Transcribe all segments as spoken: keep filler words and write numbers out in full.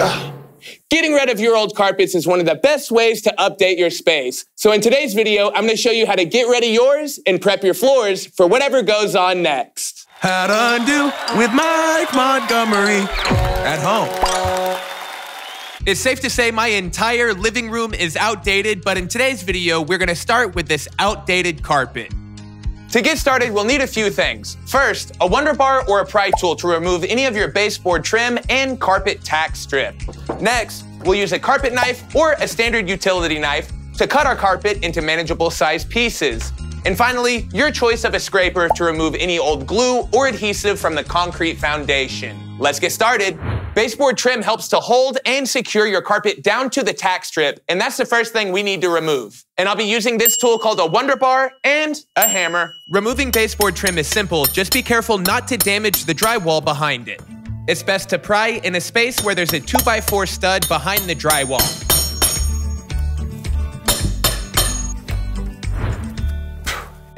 Ugh. Getting rid of your old carpets is one of the best ways to update your space. So in today's video, I'm gonna show you how to get rid of yours and prep your floors for whatever goes on next. How to Undo with Mike Montgomery at home. It's safe to say my entire living room is outdated, but in today's video, we're gonna start with this outdated carpet. To get started, we'll need a few things. First, a Wonder Bar or a pry tool to remove any of your baseboard trim and carpet tack strip. Next, we'll use a carpet knife or a standard utility knife to cut our carpet into manageable size pieces. And finally, your choice of a scraper to remove any old glue or adhesive from the concrete foundation. Let's get started. Baseboard trim helps to hold and secure your carpet down to the tack strip, and that's the first thing we need to remove. And I'll be using this tool called a Wonder Bar and a hammer. Removing baseboard trim is simple, just be careful not to damage the drywall behind it. It's best to pry in a space where there's a two by four stud behind the drywall.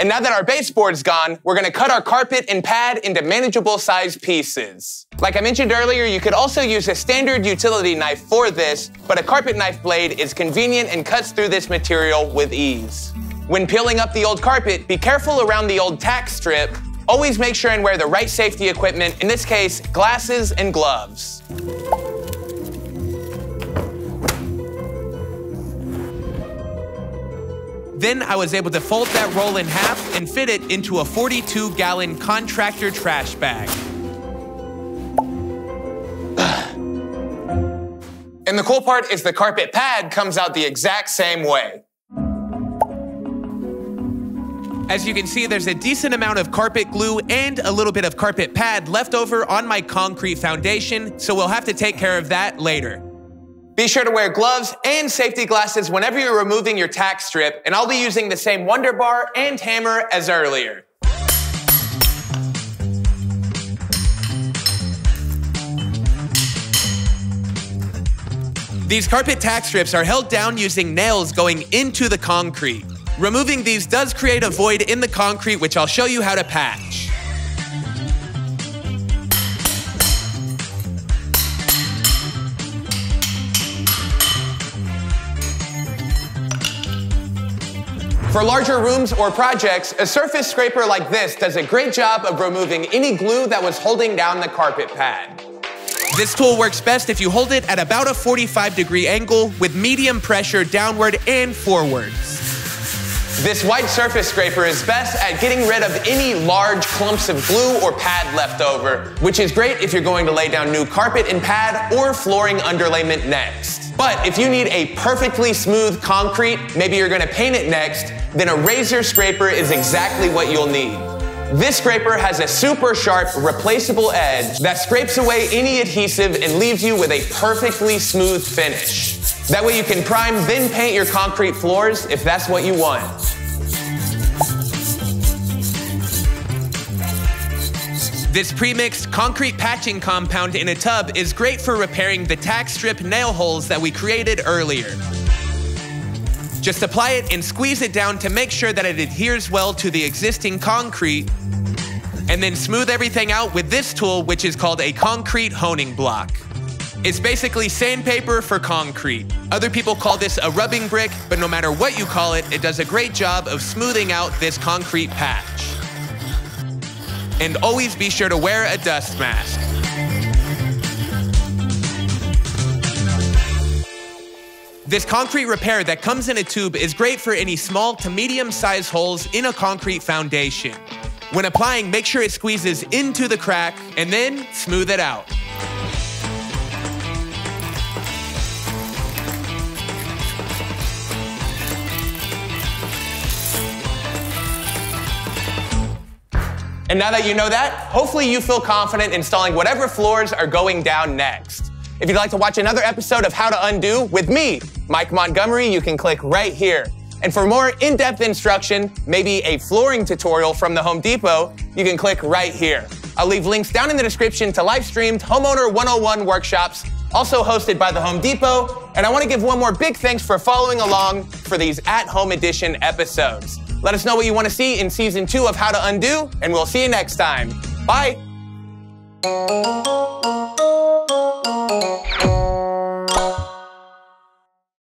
And now that our baseboard's gone, we're gonna cut our carpet and pad into manageable size pieces. Like I mentioned earlier, you could also use a standard utility knife for this, but a carpet knife blade is convenient and cuts through this material with ease. When peeling up the old carpet, be careful around the old tack strip. Always make sure and wear the right safety equipment, in this case, glasses and gloves. Then I was able to fold that roll in half and fit it into a forty-two gallon contractor trash bag. And the cool part is the carpet pad comes out the exact same way. As you can see, there's a decent amount of carpet glue and a little bit of carpet pad left over on my concrete foundation, so we'll have to take care of that later. Be sure to wear gloves and safety glasses whenever you're removing your tack strip, and I'll be using the same Wonder Bar and hammer as earlier. These carpet tack strips are held down using nails going into the concrete. Removing these does create a void in the concrete, which I'll show you how to patch. For larger rooms or projects, a surface scraper like this does a great job of removing any glue that was holding down the carpet pad. This tool works best if you hold it at about a forty-five degree angle with medium pressure downward and forwards. This white surface scraper is best at getting rid of any large clumps of glue or pad left over, which is great if you're going to lay down new carpet and pad or flooring underlayment next. But if you need a perfectly smooth concrete, maybe you're gonna paint it next, then a razor scraper is exactly what you'll need. This scraper has a super sharp, replaceable edge that scrapes away any adhesive and leaves you with a perfectly smooth finish. That way you can prime, then paint your concrete floors if that's what you want. This pre-mixed concrete patching compound in a tub is great for repairing the tack strip nail holes that we created earlier. Just apply it and squeeze it down to make sure that it adheres well to the existing concrete, and then smooth everything out with this tool, which is called a concrete honing block. It's basically sandpaper for concrete. Other people call this a rubbing brick, but no matter what you call it, it does a great job of smoothing out this concrete patch. And always be sure to wear a dust mask. This concrete repair that comes in a tube is great for any small to medium-sized holes in a concrete foundation. When applying, make sure it squeezes into the crack and then smooth it out. And now that you know that, hopefully you feel confident installing whatever floors are going down next. If you'd like to watch another episode of How to Undo with me, Mike Montgomery, you can click right here. And for more in-depth instruction, maybe a flooring tutorial from The Home Depot, you can click right here. I'll leave links down in the description to live-streamed Homeowner one oh one workshops, also hosted by The Home Depot. And I want to give one more big thanks for following along for these at-home edition episodes. Let us know what you want to see in season two of How to Undo, and we'll see you next time. Bye.